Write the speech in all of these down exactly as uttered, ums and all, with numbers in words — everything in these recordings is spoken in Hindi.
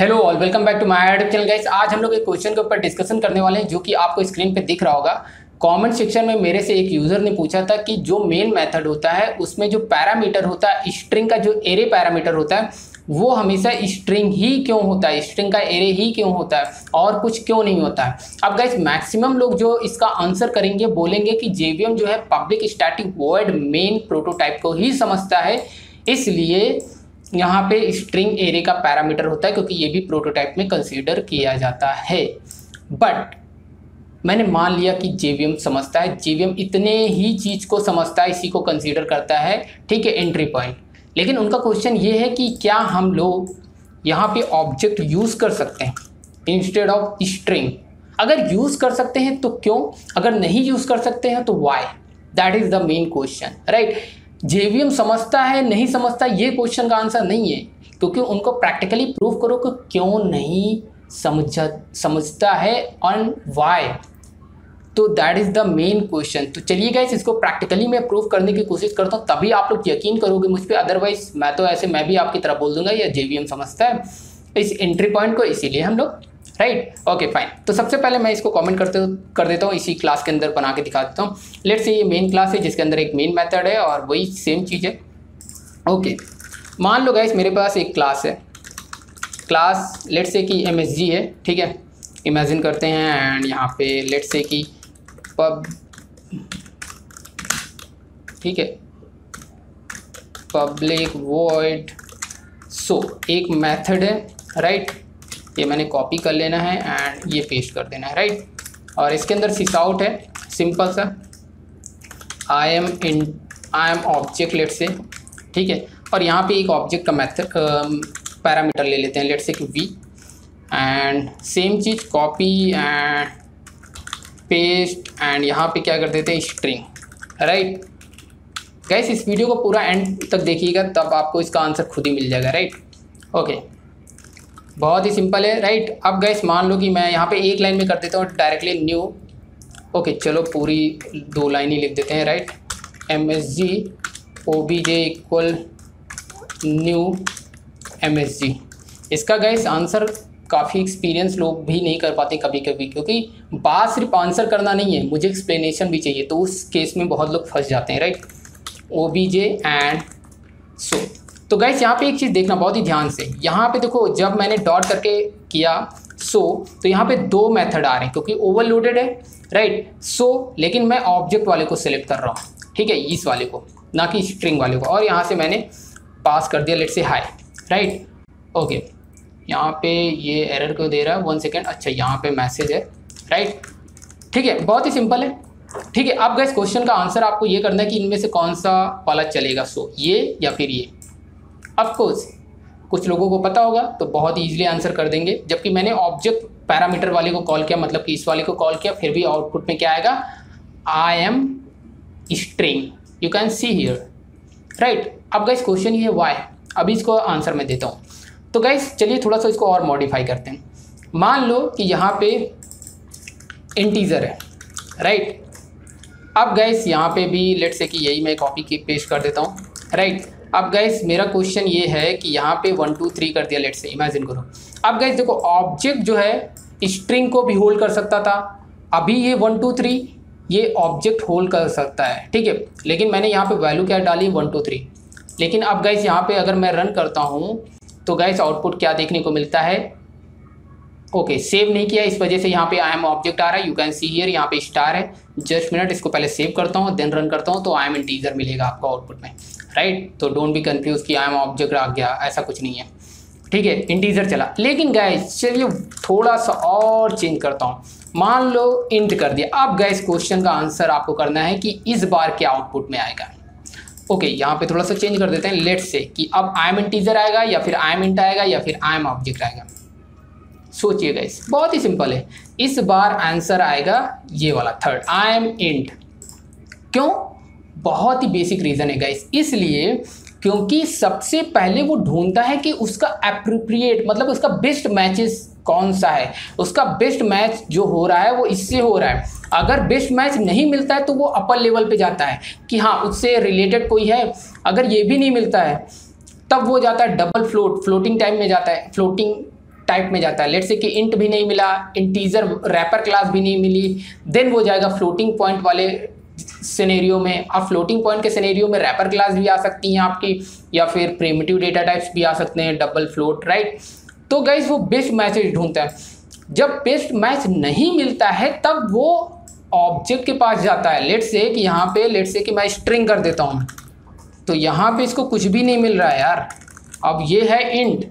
Hello all, welcome back to my YouTube channel guys. आज हम लोग एक क्वेश्चन के ऊपर डिस्कशन करने वाले हैं जो कि आपको स्क्रीन पे दिख रहा होगा। कमेंट सेक्शन में मेरे से एक यूज़र ने पूछा था कि जो मेन मेथड होता है उसमें जो पैरामीटर होता है, स्ट्रिंग का जो एरे पैरामीटर होता है वो हमेशा स्ट्रिंग ही क्यों होता है, स्ट्रिंग का एरे ही क्यों होता है और कुछ क्यों नहीं होता है। अब गाइस मैक्सिमम लोग जो इसका आंसर करेंगे बोलेंगे कि जेवीएम जो है public static void main prototype को ही समझता है, इसलिए यहाँ पे स्ट्रिंग एरे का पैरामीटर होता है क्योंकि ये भी प्रोटोटाइप में कंसीडर किया जाता है। बट मैंने मान लिया कि जेवीएम समझता है, जेवीएम इतने ही चीज़ को समझता है, इसी को कंसीडर करता है, ठीक है, एंट्री पॉइंट। लेकिन उनका क्वेश्चन ये है कि क्या हम लोग यहाँ पे ऑब्जेक्ट यूज़ कर सकते हैं इंस्टेड ऑफ स्ट्रिंग? अगर यूज़ कर सकते हैं तो क्यों, अगर नहीं यूज़ कर सकते हैं तो why, that is the main question, right. JVM समझता है नहीं समझता, ये क्वेश्चन का आंसर नहीं है क्योंकि उनको प्रैक्टिकली प्रूव करो कि क्यों नहीं समझा समझता है ऑन वाई, तो that is the main question. तो चलिए गाइस इसको प्रैक्टिकली मैं प्रूव करने की कोशिश करता हूँ, तभी आप लोग यकीन करोगे मुझ पर, अदरवाइज मैं तो ऐसे मैं भी आपकी तरह बोल दूंगा या जेवीएम समझता है इस एंट्री पॉइंट को, इसीलिए हम लोग, राइट, ओके फाइन। तो सबसे पहले मैं इसको कमेंट करते कर देता हूँ, इसी क्लास के अंदर बना के दिखा देता हूँ। लेट्स से ये मेन क्लास है जिसके अंदर एक मेन मेथड है और वही सेम चीज़ है। ओके मान लो गाइस मेरे पास एक क्लास है, क्लास लेट्स से कि एम एस जी है, ठीक है, इमेजिन करते हैं। एंड यहाँ पे लेट्स से कि पब, ठीक है, पब्लिक वॉइड सो एक मेथड है, राइट। ये मैंने कॉपी कर लेना है एंड ये पेस्ट कर देना है, राइट। और इसके अंदर सिसआउट है, सिंपल सा, I am in I am object let say, ठीक है। और यहाँ पे एक ऑब्जेक्ट का मैथड पैरामीटर ले लेते हैं, लेट से कि वी, एंड सेम चीज़ कॉपी एंड पेस्ट एंड यहाँ पे क्या कर देते हैं स्ट्रिंग, राइट। गाइस इस वीडियो को पूरा एंड तक देखिएगा तब आपको इसका आंसर खुद ही मिल जाएगा, राइट। ओके बहुत ही सिंपल है, राइट। अब गाइस मान लो कि मैं यहाँ पे एक लाइन में कर देता हूँ डायरेक्टली न्यू, ओके चलो पूरी दो लाइन ही लिख देते हैं, right. M S G O B J equal new M S G. इसका गाइस आंसर काफ़ी एक्सपीरियंस लोग भी नहीं कर पाते कभी कभी, क्योंकि बात सिर्फ आंसर करना नहीं है, मुझे एक्सप्लेनेशन भी चाहिए, तो उस केस में बहुत लोग फंस जाते हैं, right. O B J and so. तो गाइस यहाँ पे एक चीज़ देखना बहुत ही ध्यान से, यहाँ पे देखो जब मैंने डॉट करके किया सो so, तो यहाँ पे दो मेथड आ रहे हैं क्योंकि ओवरलोडेड है, राइट सो so, लेकिन मैं ऑब्जेक्ट वाले को सिलेक्ट कर रहा हूँ, ठीक है, इस वाले को, ना कि स्ट्रिंग वाले को। और यहाँ से मैंने पास कर दिया लेट से हाई, राइट ओके। यहाँ पे ये एरर क्यों दे रहा है, वन सेकेंड, अच्छा यहाँ पर मैसेज है, राइट ठीक है, बहुत ही सिंपल है, ठीक है। अब गाइस क्वेश्चन का आंसर आपको ये करना है कि इनमें से कौन सा वाला चलेगा, सो so, ये या फिर ये। ऑफ कोर्स कुछ लोगों को पता होगा तो बहुत ईजिली आंसर कर देंगे, जबकि मैंने ऑब्जेक्ट पैरामीटर वाले को कॉल किया, मतलब कि इस वाले को कॉल किया, फिर भी आउटपुट में क्या आएगा, I am string, you can see here, right. अब गाइस क्वेश्चन ये वाई, अभी इसको आंसर मैं देता हूँ। तो गाइस चलिए थोड़ा सा इसको और मॉडिफाई करते हैं। मान लो कि यहाँ पे इंटीजर है, राइट। अब गाइस यहाँ पे भी लेट्स से कि यही मैं कॉपी की पेस्ट कर देता हूँ, राइट। अब गाइस मेरा क्वेश्चन ये है कि यहाँ पे वन टू थ्री कर दिया लेट से, इमेजिन करो। अब गाइस देखो ऑब्जेक्ट जो है स्ट्रिंग को भी होल्ड कर सकता था, अभी ये वन टू थ्री ये ऑब्जेक्ट होल्ड कर सकता है, ठीक है, लेकिन मैंने यहाँ पे वैल्यू क्या डाली, वन टू थ्री। लेकिन अब गाइस यहाँ पे अगर मैं रन करता हूँ तो गाइस आउटपुट क्या देखने को मिलता है, ओके सेव नहीं किया इस वजह से यहाँ पे आई एम ऑब्जेक्ट आ रहा है, यू कैन सी हियर, यहाँ पे स्टार है। जस्ट मिनट, इसको पहले सेव करता हूँ देन रन करता हूँ, तो आई एम इंटीजर मिलेगा आपको आउटपुट में, राइट। तो डोंट बी कंफ्यूज कि आई एम ऑब्जेक्ट आ गया, ऐसा कुछ नहीं है, ठीक है, इंटीजर चला। लेकिन गाइस चलिए थोड़ा सा और चेंज करता हूँ, मान लो इंट कर दिया। अब गाइस क्वेश्चन का आंसर आपको करना है कि इस बार क्या आउटपुट में आएगा, ओके यहाँ पे थोड़ा सा चेंज कर देते हैं लेट से कि अब आई एम इंटीजर आएगा या फिर आई एम इंट आएगा या फिर आई एम ऑब्जेक्ट आएगा। सोचिए गाइस बहुत ही सिंपल है, इस बार आंसर आएगा ये वाला थर्ड, आई एम इंट। क्यों, बहुत ही बेसिक रीज़न है गाइस, इसलिए क्योंकि सबसे पहले वो ढूंढता है कि उसका एप्रोप्रिएट, मतलब उसका बेस्ट मैचेस कौन सा है, उसका बेस्ट मैच जो हो रहा है वो इससे हो रहा है। अगर बेस्ट मैच नहीं मिलता है तो वो अपर लेवल पे जाता है कि हाँ उससे रिलेटेड कोई है, अगर ये भी नहीं मिलता है तब वो जाता है डबल फ्लोट, फ्लोटिंग टाइम में जाता है, फ्लोटिंग टाइप में जाता है। लेट से कि इंट भी नहीं मिला, इंटीजर रैपर क्लास भी नहीं मिली, देन वो जाएगा फ्लोटिंग पॉइंट वाले सिनेरियो में। आप फ्लोटिंग पॉइंट के सिनेरियो में रैपर क्लास भी आ सकती हैं आपकी, या फिर प्रिमिटिव डेटा टाइप्स भी आ सकते हैं, डबल फ्लोट, राइट। तो गाइस वो बेस्ट मैचेज ढूंढता है। जब बेस्ट मैच नहीं मिलता है तब वो ऑब्जेक्ट के पास जाता है। लेट से कि यहाँ पे लेट से कि मैं स्ट्रिंग कर देता हूँ, तो यहाँ पे इसको कुछ भी नहीं मिल रहा है यार। अब ये है इंट,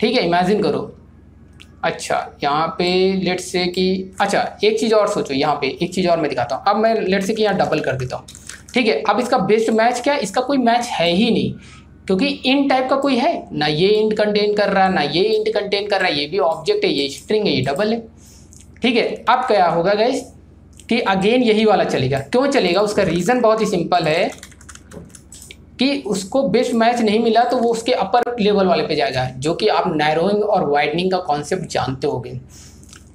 ठीक है, इमेजिन करो। अच्छा यहाँ पे लेट से कि अच्छा एक चीज़ और सोचो, यहाँ पे एक चीज़ और मैं दिखाता हूँ। अब मैं लेट से कि यहाँ डबल कर देता हूँ, ठीक है। अब इसका बेस्ट मैच क्या है? इसका कोई मैच है ही नहीं, क्योंकि इंट टाइप का कोई है ना, ये इंट कंटेन कर रहा है ना, ये इंट कंटेन कर रहा है, ये भी ऑब्जेक्ट है, ये स्ट्रिंग है, ये डबल है, ठीक है। अब क्या होगा गाइस कि अगेन यही वाला चलेगा। क्यों चलेगा? उसका रीज़न बहुत ही सिंपल है कि उसको बेस्ट मैच नहीं मिला तो वो उसके अपर लेवल वाले पे जाएगा, जो कि आप नैरोइंग और वाइडनिंग का कॉन्सेप्ट जानते होंगे।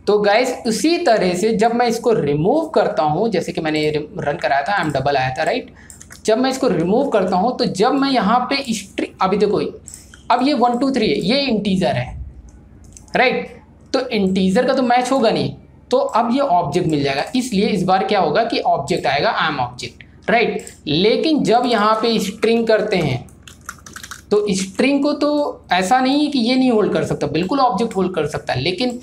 तो गाइस उसी तरह से जब मैं इसको रिमूव करता हूँ, जैसे कि मैंने रन कराया था, आई एम डबल आया था, राइट। जब मैं इसको रिमूव करता हूँ तो जब मैं यहाँ पे स्ट्रिंग, अभी देखो अब ये वन टू थ्री है, ये इंटीजर है, राइट। तो इंटीजर का तो मैच होगा नहीं, तो अब ये ऑब्जेक्ट मिल जाएगा। इसलिए इस बार क्या होगा कि ऑब्जेक्ट आएगा, I am object, right right. लेकिन जब यहाँ पे स्ट्रिंग करते हैं तो स्ट्रिंग को तो ऐसा नहीं है कि ये नहीं होल्ड कर सकता, बिल्कुल ऑब्जेक्ट होल्ड कर सकता है, लेकिन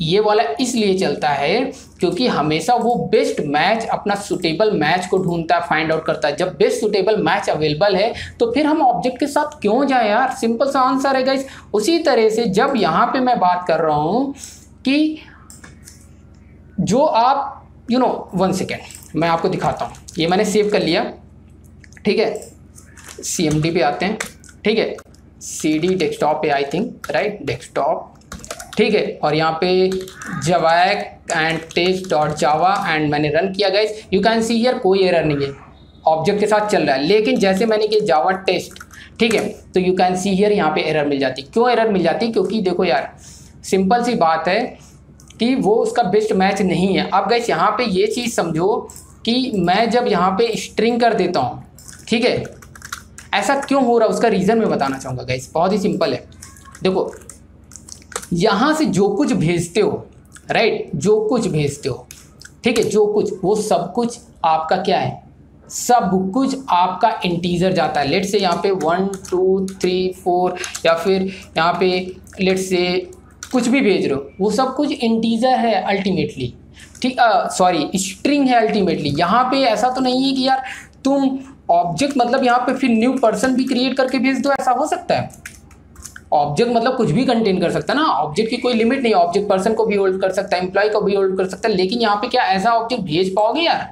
ये वाला इसलिए चलता है क्योंकि हमेशा वो बेस्ट मैच, अपना सुटेबल मैच को ढूंढता है, फाइंड आउट करता है। जब बेस्ट सुटेबल मैच अवेलेबल है तो फिर हम ऑब्जेक्ट के साथ क्यों जाएं यार, सिंपल सा आंसर है गाइस। उसी तरह से जब यहाँ पर मैं बात कर रहा हूँ कि जो आप यू नो वन सेकेंड मैं आपको दिखाता हूँ, ये मैंने सेव कर लिया, ठीक है। सी एम डी पे आते हैं, ठीक है, सी डी डेस्कटॉप पे आई थिंक, राइट, डेस्कटॉप, ठीक है। और यहाँ पे javac and test dot java and मैंने रन किया guys. You can see here कोई एरर नहीं है, ऑब्जेक्ट के साथ चल रहा है। लेकिन जैसे मैंने कि जावा टेस्ट, ठीक है, तो यू कैन सी हियर यहाँ पे एरर मिल जाती। क्यों एरर मिल जाती? क्योंकि देखो यार सिंपल सी बात है कि वो उसका बेस्ट मैच नहीं है। अब गाइस यहाँ पे ये चीज़ समझो कि मैं जब यहाँ पे स्ट्रिंग कर देता हूँ, ठीक है, ऐसा क्यों हो रहा है उसका रीज़न मैं बताना चाहूँगा गाइस। बहुत ही सिंपल है, देखो यहाँ से जो कुछ भेजते हो, राइट, जो कुछ भेजते हो, ठीक है, जो कुछ, वो सब कुछ आपका क्या है, सब कुछ आपका इंटीजर जाता है। लेट से यहाँ पे वन टू थ्री फोर या फिर यहाँ पे लेट से कुछ भी भेज रहे हो, वो सब कुछ इंटीजर है अल्टीमेटली, ठीक, सॉरी स्ट्रिंग है अल्टीमेटली। यहाँ पे ऐसा तो नहीं है कि यार तुम ऑब्जेक्ट मतलब यहाँ पे फिर न्यू पर्सन भी क्रिएट करके भेज दो, ऐसा हो सकता है? ऑब्जेक्ट मतलब कुछ भी कंटेन कर सकता है ना, ऑब्जेक्ट की कोई लिमिट नहीं। ऑब्जेक्ट पर्सन को भी होल्ड कर सकता है, एम्प्लॉय को भी होल्ड कर सकता है, लेकिन यहाँ पे क्या ऐसा ऑब्जेक्ट भेज पाओगे यार,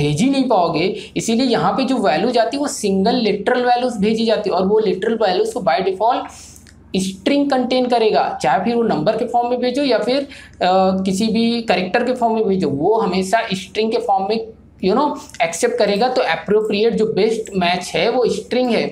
भेज ही नहीं पाओगे। इसीलिए यहाँ पे जो वैल्यू जाती है वो सिंगल लिटरल वैल्यूज भेजी जाती है, और वो लिटरल वैल्यूज को बाय डिफॉल्ट स्ट्रिंग कंटेन करेगा, चाहे फिर वो नंबर के फॉर्म में भेजो या फिर आ, किसी भी कैरेक्टर के फॉर्म में भेजो, वो हमेशा स्ट्रिंग के फॉर्म में यू नो एक्सेप्ट करेगा। तो एप्रोप्रिएट जो बेस्ट मैच है वो स्ट्रिंग है,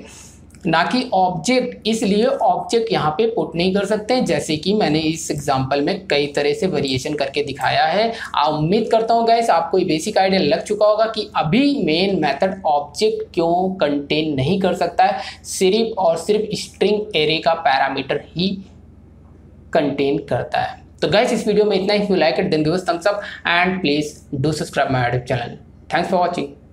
ना कि ऑब्जेक्ट। इसलिए ऑब्जेक्ट यहाँ पे पुट नहीं कर सकते, जैसे कि मैंने इस एग्जांपल में कई तरह से वेरिएशन करके दिखाया है। उम्मीद करता हूँ गाइस आपको ये बेसिक आइडिया लग चुका होगा कि अभी मेन मेथड ऑब्जेक्ट क्यों कंटेन नहीं कर सकता है, सिर्फ और सिर्फ स्ट्रिंग एरे का पैरामीटर ही कंटेन करता है। तो गाइस इस वीडियो में इतना ही। If you like it then give us thumbs up and please do subscribe my YouTube channel. Thanks for watching.